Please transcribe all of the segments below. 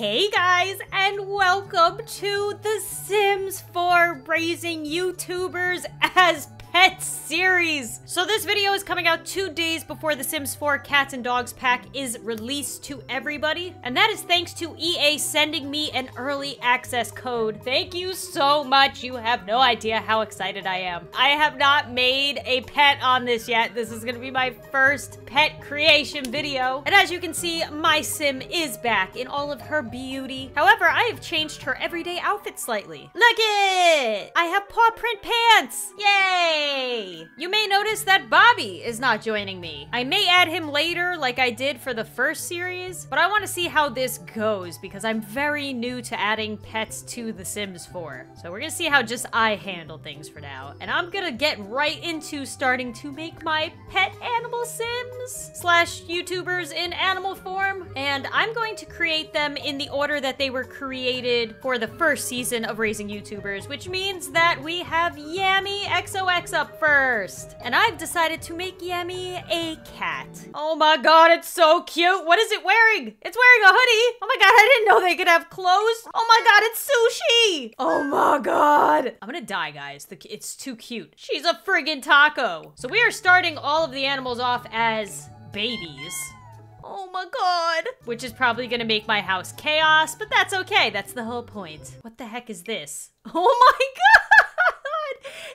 Hey guys, and welcome to The Sims 4 Raising YouTubers as Pets series. So this video is coming out 2 days before The Sims 4 Cats and Dogs pack is released to everybody, and that is thanks to EA sending me an early access code. Thank you so much. You have no idea how excited I am. I have not made a pet on this yet. This is gonna be my first pet creation video, and as you can see, my sim is back in all of her beauty. However, I have changed her everyday outfit slightly. Look it! I have paw print pants! Yay! You may notice that Bobby is not joining me. I may add him later like I did for the first series, but I want to see how this goes because I'm very new to adding pets to The Sims 4. So we're gonna see how just I handle things for now. And I'm gonna get right into starting to make my pet animal sims slash YouTubers in animal form. And I'm going to create them in the order that they were created for the first season of Raising YouTubers, which means that we have Yammy XOX up first. And I've decided to make Yammy a cat. Oh my god, it's so cute. What is it wearing? It's wearing a hoodie. Oh my god, I didn't know they could have clothes. Oh my god, it's sushi. Oh my god. I'm gonna die, guys. It's too cute. She's a friggin' taco. So we are starting all of the animals off as babies. Oh my god. Which is probably gonna make my house chaos, but that's okay. That's the whole point. What the heck is this? Oh my god.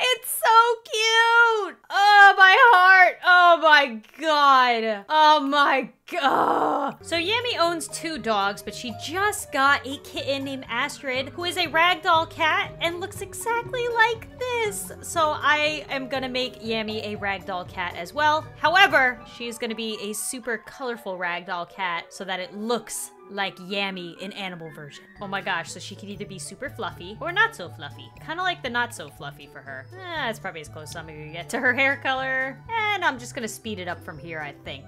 It's so cute! Oh, my heart! Oh my god! Oh my god! So Yammy owns 2 dogs, but she just got a kitten named Astrid, who is a ragdoll cat and looks exactly like this. So I am gonna make Yammy a ragdoll cat as well. However, she's gonna be a super colorful ragdoll cat so that it looks like Yammy in animal version. Oh my gosh, so she could either be super fluffy or not so fluffy. Kind of like the not so fluffy for her. That's probably as close as I'm gonna get to her hair color. And I'm just gonna speed it up from here, I think.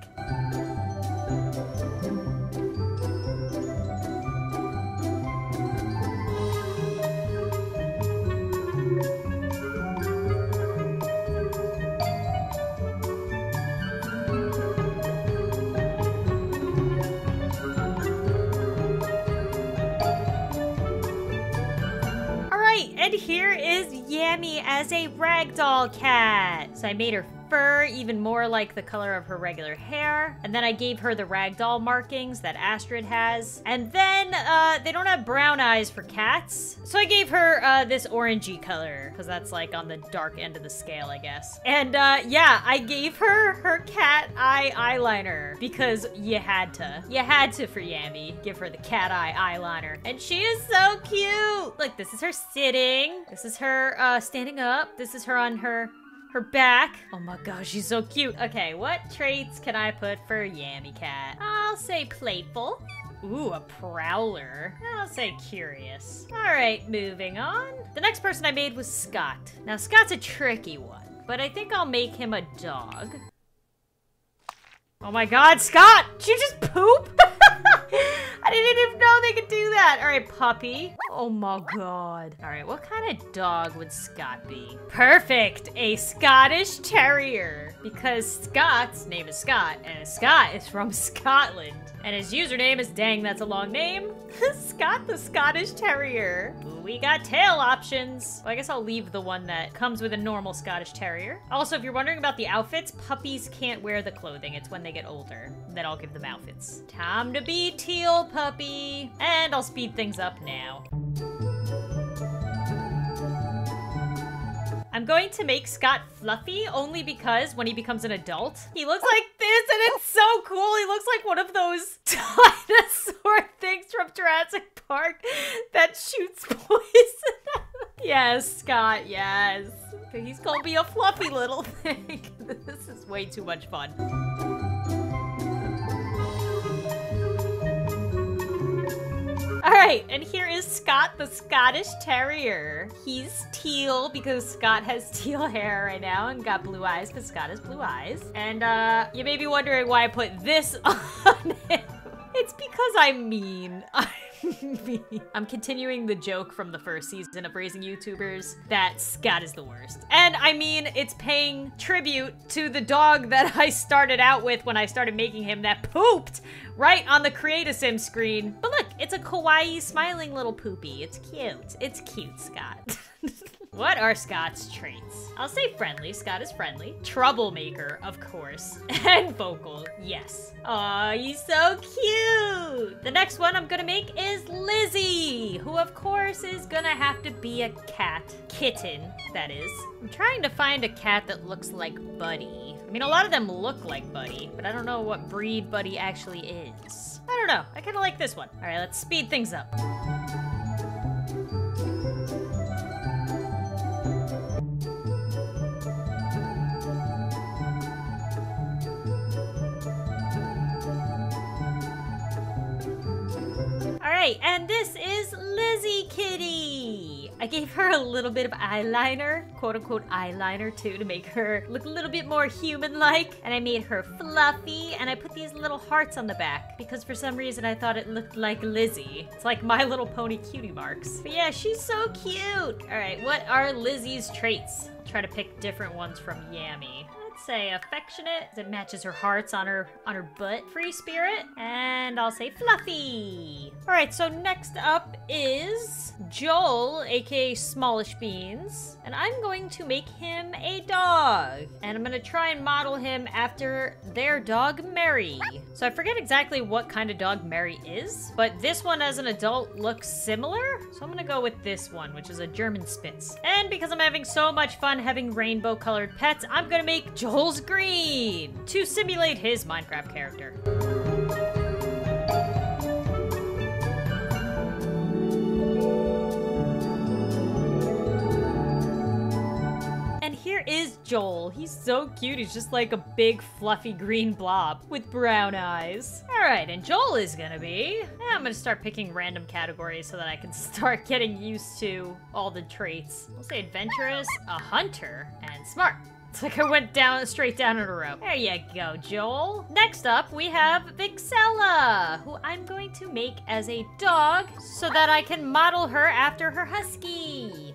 Here is Yammy as a ragdoll cat. So I made her fur even more like the color of her regular hair. And then I gave her the ragdoll markings that Astrid has. And then they don't have brown eyes for cats. So I gave her this orangey color because that's like on the dark end of the scale, I guess. And yeah, I gave her her cat eye eyeliner because you had to. You had to for Yammy. Give her the cat eye eyeliner. And she is so cute. Look, this is her sitting. This is her standing up. This is her on her back. Oh my gosh, she's so cute. Okay, what traits can I put for Yammy cat? I'll say playful. Ooh, a prowler. I'll say curious. All right, moving on. The next person I made was Scott. Now, Scott's a tricky one, but I think I'll make him a dog. Oh my god, Scott! Did you just poop? I didn't even know they could do that. All right, puppy. Oh my god. All right, what kind of dog would Scott be? Perfect, a Scottish Terrier. Because Scott's name is Scott, and Scott is from Scotland. And his username is, dang, that's a long name. Scott the Scottish Terrier. We got tail options. Well, I guess I'll leave the one that comes with a normal Scottish Terrier. Also, if you're wondering about the outfits, puppies can't wear the clothing. It's when they get older that I'll give them outfits. Time to be teal, puppy. And I'll speed things up now. I'm going to make Scott fluffy only because when he becomes an adult, he looks like this and it's so cool. He looks like one of those dinosaur things from Jurassic Park that shoots poison. Yes, Scott, yes. He's gonna be a fluffy little thing. This is way too much fun. All right, and here is Scott, the Scottish Terrier. He's teal because Scott has teal hair right now and got blue eyes because Scott has blue eyes. And you may be wondering why I put this on him. It's because I'm mean. I'm me. I'm continuing the joke from the first season of Raising YouTubers that Scott is the worst. And I mean, it's paying tribute to the dog that I started out with when I started making him that pooped right on the Create a Sim screen. But look, it's a kawaii smiling little poopy. It's cute. It's cute, Scott. What are Scott's traits? I'll say friendly. Scott is friendly. Troublemaker, of course. And vocal, yes. Aw, he's so cute! The next one I'm gonna make is Lizzie, who of course is gonna have to be a cat. Kitten, that is. I'm trying to find a cat that looks like Buddy. I mean, a lot of them look like Buddy, but I don't know what breed Buddy actually is. I don't know. I kinda like this one. All right, let's speed things up. And this is Lizzie Kitty. I gave her a little bit of eyeliner, quote-unquote eyeliner too, to make her look a little bit more human-like. And I made her fluffy, and I put these little hearts on the back because for some reason I thought it looked like Lizzie. It's like My Little Pony cutie marks. But yeah, she's so cute. All right, what are Lizzie's traits? I'll try to pick different ones from Yammy. Say affectionate, as it matches her hearts on her butt. Free spirit, and I'll say fluffy. All right, so next up is Joel, aka Smallish Beans, and I'm going to make him a dog, and I'm gonna try and model him after their dog Mary. So I forget exactly what kind of dog Mary is, but this one as an adult looks similar, so I'm gonna go with this one, which is a German Spitz. And because I'm having so much fun having rainbow colored pets, I'm gonna make Joel green to simulate his Minecraft character. And here is Joel. He's so cute. He's just like a big fluffy green blob with brown eyes. All right, and Joel is gonna be... I'm gonna start picking random categories so that I can start getting used to all the traits. I'll say adventurous, a hunter, and smart. It's like I went down, straight down in a row. There you go, Joel. Next up, we have Vixella, who I'm going to make as a dog so that I can model her after her husky.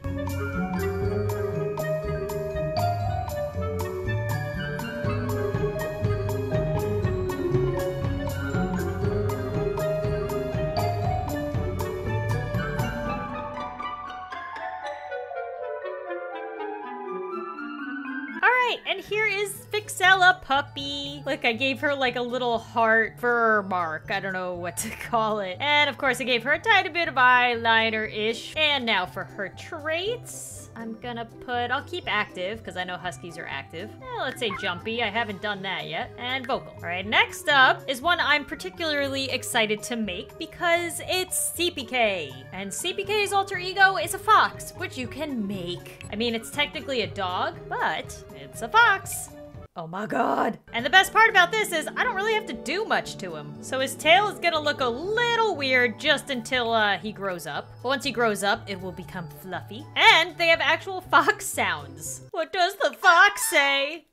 And here is Vixella Puppy. Look, I gave her like a little heart fur mark. I don't know what to call it. And of course I gave her a tiny bit of eyeliner-ish. And now for her traits, I'm gonna put, I'll keep active because I know huskies are active. Well, let's say jumpy, I haven't done that yet. And vocal. All right, next up is one I'm particularly excited to make because it's CPK. And CPK's alter ego is a fox, which you can make. I mean, it's technically a dog, but it's a fox. Oh my god. And the best part about this is I don't really have to do much to him. So his tail is gonna look a little weird just until he grows up. But once he grows up, it will become fluffy. And they have actual fox sounds. What does the fox say?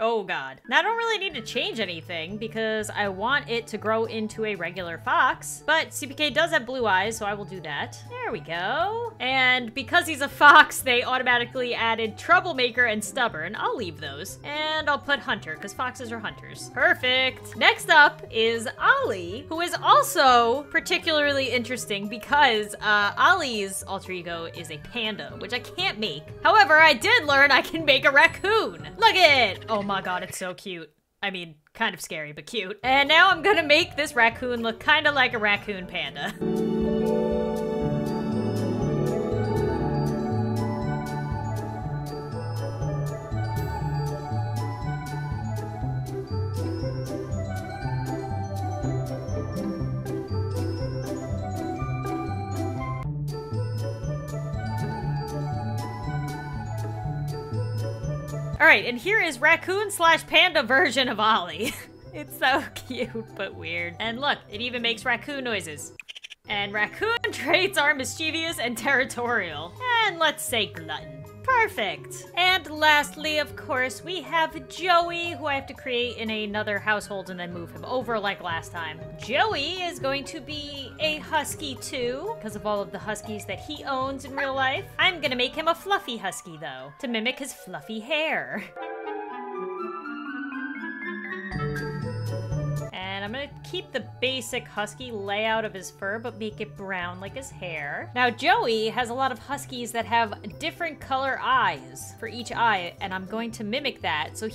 Oh god. Now I don't really need to change anything because I want it to grow into a regular fox, but CPK does have blue eyes, so I will do that. There we go. And because he's a fox, they automatically added troublemaker and stubborn. I'll leave those. And I'll put hunter because foxes are hunters. Perfect. Next up is Ollie, who is also particularly interesting because Ollie's alter ego is a panda, which I can't make. However, I did learn I can make a raccoon. Look at it. Oh my god, it's so cute. I mean, kind of scary, but cute. And now I'm gonna make this raccoon look kind of like a raccoon panda. All right, and here is raccoon slash panda version of Ollie. It's so cute, but weird. And look, it even makes raccoon noises. And raccoon traits are mischievous and territorial. And let's say glutton. Perfect. And lastly, of course, we have Joey, who I have to create in another household and then move him over like last time. Joey is going to be a husky too, because of all of the huskies that he owns in real life. I'm gonna make him a fluffy husky though, to mimic his fluffy hair. And I'm gonna keep the basic husky layout of his fur, but make it brown like his hair. Now Joey has a lot of huskies that have different color eyes for each eye, and I'm going to mimic that. So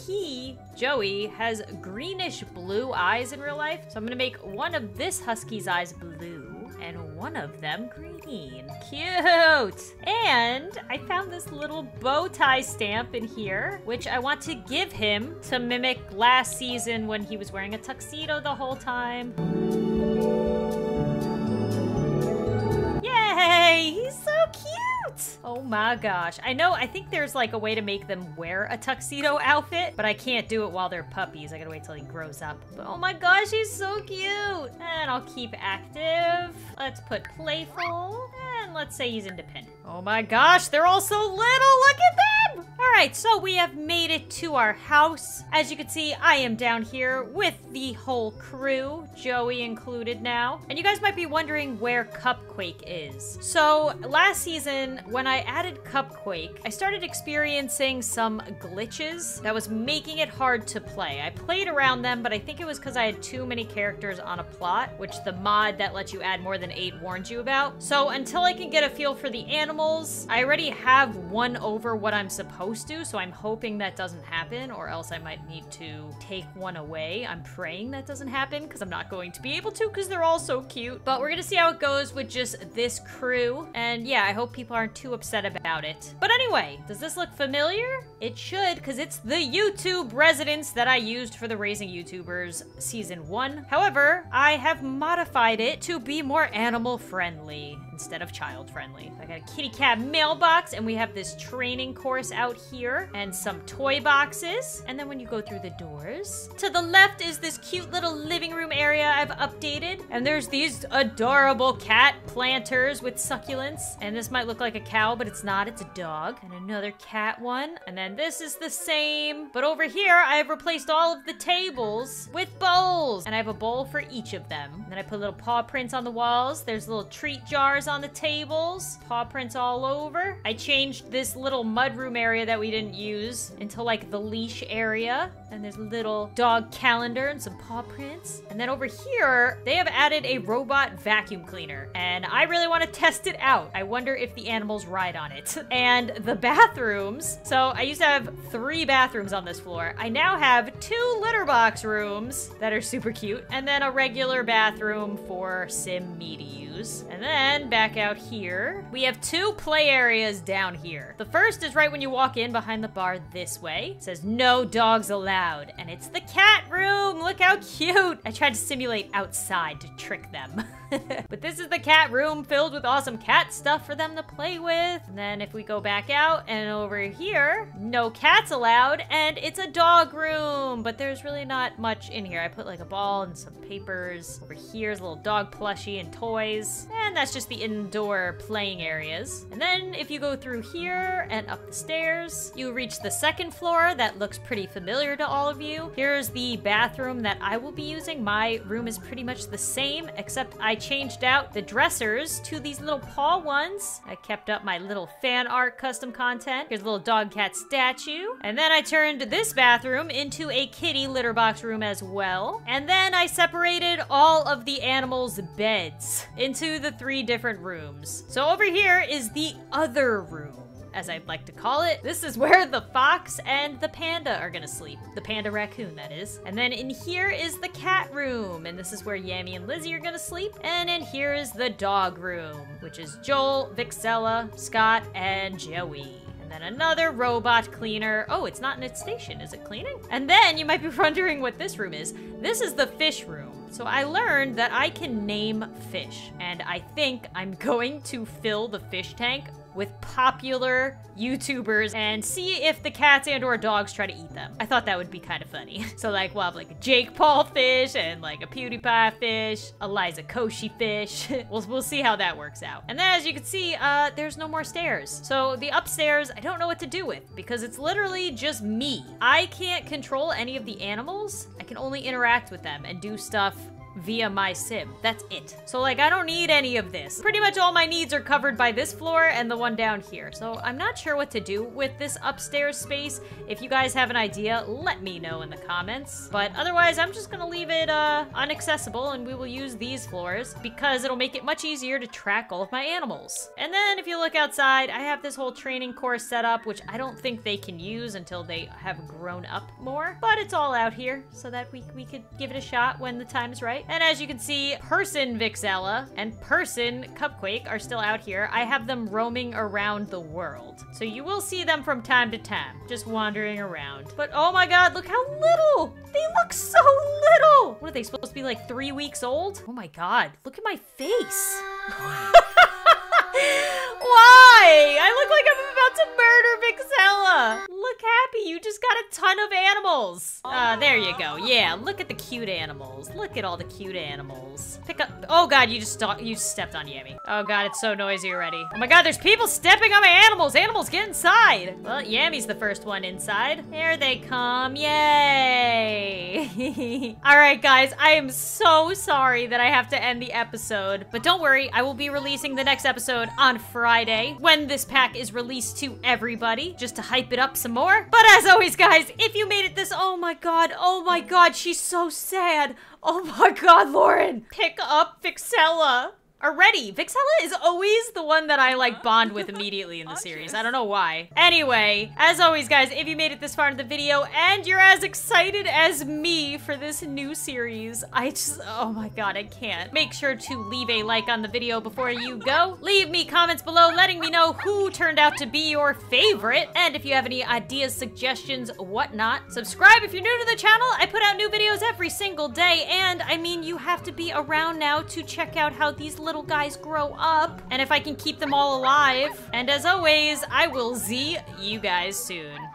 Joey has greenish blue eyes in real life. So I'm gonna make one of this husky's eyes blue and one of them green. Cute! And I found this little bow tie stamp in here, which I want to give him to mimic last season when he was wearing a tuxedo the whole time. Yay! He's so cute! Oh my gosh. I think there's like a way to make them wear a tuxedo outfit, but I can't do it while they're puppies. I gotta wait till he grows up. But oh my gosh, he's so cute! And I'll keep active. Let's put playful. And let's say he's independent. Oh my gosh, they're all so little! Look at that! Alright, so we have made it to our house. As you can see, I am down here with the whole crew, Joey included now. And you guys might be wondering where Cupquake is. So last season, when I added Cupquake, I started experiencing some glitches that was making it hard to play. I played around them, but I think it was because I had too many characters on a plot, which the mod that lets you add more than 8 warns you about. So until I can get a feel for the animals, I already have won over what I'm supposed to, so I'm hoping that doesn't happen, or else I might need to take one away. I'm praying that doesn't happen, because I'm not going to be able to, because they're all so cute. But we're gonna see how it goes with just this crew, and yeah, I hope people aren't too upset about it. But anyway, does this look familiar? It should, because it's the YouTube residence that I used for the Raising YouTubers Season 1. However, I have modified it to be more animal-friendly instead of child-friendly. I got a kitty cat mailbox, and we have this training course out here, and some toy boxes. And then when you go through the doors, to the left is this cute little living room area I've updated. And there's these adorable cat planters with succulents. And this might look like a cow, but it's not. It's a dog. And another cat one. And then this is the same. But over here, I have replaced all of the tables with bowls. And I have a bowl for each of them. And then I put little paw prints on the walls. There's little treat jars on the tables, paw prints all over. I changed this little mudroom area that we didn't use into like the leash area, and there's a little dog calendar and some paw prints. And then over here, they have added a robot vacuum cleaner, and I really want to test it out. I wonder if the animals ride on it. And the bathrooms. So I used to have 3 bathrooms on this floor. I now have 2 litter box rooms that are super cute, and then a regular bathroom for Sim me to use. And then back out here, we have 2 play areas down here. The first is right when you walk in behind the bar this way. It says no dogs allowed, and it's the cat room. Look how cute. I tried to simulate outside to trick them. But this is the cat room filled with awesome cat stuff for them to play with. And then if we go back out and over here, no cats allowed, and it's a dog room, but there's really not much in here. I put like a ball and some papers. Over here's a little dog plushie and toys, and that's just the indoor playing areas. And then if you go through here and up the stairs, you reach the second floor that looks pretty familiar to all of you. Here's the bathroom that I will be using. My room is pretty much the same, except I changed out the dressers to these little paw ones. I kept up my little fan art custom content. Here's a little dog cat statue. And then I turned this bathroom into a kitty litter box room as well. And then I separated all of the animals' beds into the 3 different rooms. So over here is the other room, as I'd like to call it. This is where the fox and the panda are gonna sleep. The panda raccoon, that is. And then in here is the cat room, and this is where Yammy and Lizzie are gonna sleep. And in here is the dog room, which is Joel, Vixella, Scott, and Joey. And then another robot cleaner. Oh, it's not in its station. Is it cleaning? And then you might be wondering what this room is. This is the fish room. So I learned that I can name fish, and I think I'm going to fill the fish tank with popular YouTubers and see if the cats and or dogs try to eat them. I thought that would be kind of funny. So like, we'll have like a Jake Paul fish and like a PewDiePie fish, Eliza Koshi fish. We'll see how that works out. And then as you can see, there's no more stairs. So the upstairs, I don't know what to do with because it's literally just me. I can't control any of the animals. I can only interact with them and do stuff via my sim. That's it. So like, I don't need any of this. Pretty much all my needs are covered by this floor and the one down here. So I'm not sure what to do with this upstairs space. If you guys have an idea, let me know in the comments. But otherwise, I'm just gonna leave it unaccessible and we will use these floors because it'll make it much easier to track all of my animals. And then if you look outside, I have this whole training course set up, which I don't think they can use until they have grown up more. But it's all out here so that we could give it a shot when the time's right. And as you can see, person Vixella and person Cupquake are still out here. I have them roaming around the world. So you will see them from time to time, just wandering around. But oh my god, look how little! They look so little! What are they, supposed to be like 3 weeks old? Oh my god, look at my face. Why? I look like I'm about to murder Vixella. Look happy, you just got a ton of animals. There you go. Yeah, look at the cute animals. Look at all the cute animals. Pick up, oh god, you stepped on Yammy. Oh god, it's so noisy already. Oh my god, there's people stepping on my animals. Animals, get inside. Well, Yammy's the first one inside. Here they come, yay. All right guys, I am so sorry that I have to end the episode, but don't worry, I will be releasing the next episode on Friday when this pack is released to everybody, just to hype it up some more. But as always guys, if you made it this, oh my god, she's so sad. Oh my god, Lauren, pick up Vixella already. Vixella is always the one that I like bond with immediately in the series. I don't know why. Anyway, as always guys, if you made it this far in the video and you're as excited as me for this new series, I just, oh my god, I can't. Make sure to leave a like on the video before you go. Leave me comments below letting me know who turned out to be your favorite. And if you have any ideas, suggestions, whatnot, subscribe if you're new to the channel. I put out new videos every single day. And I mean, you have to be around now to check out how these little guys grow up and if I can keep them all alive. And as always, I will see you guys soon.